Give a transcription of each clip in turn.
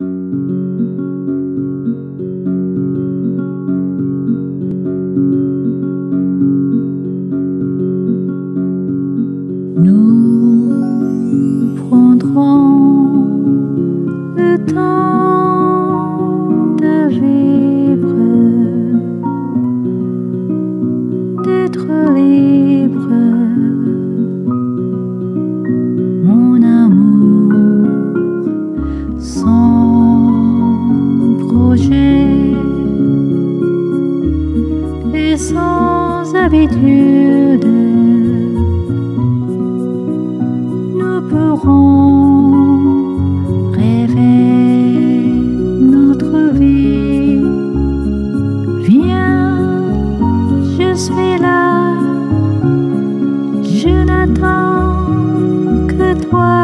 Nous prendrons le temps de vivre, d'être libre, mon amour, sans projet et sans habitude. Rêver notre vie. Viens, je suis là, je n'attends que toi.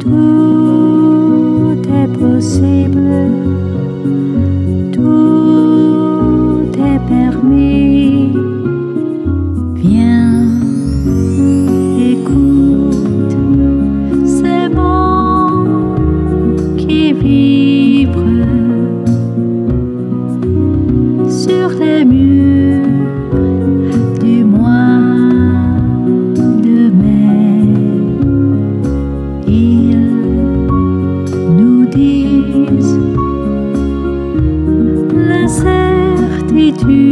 Tout est possible, tout est permis. Viens, écoute. Sur les murs du mois de mai, ils nous disent l'incertitude.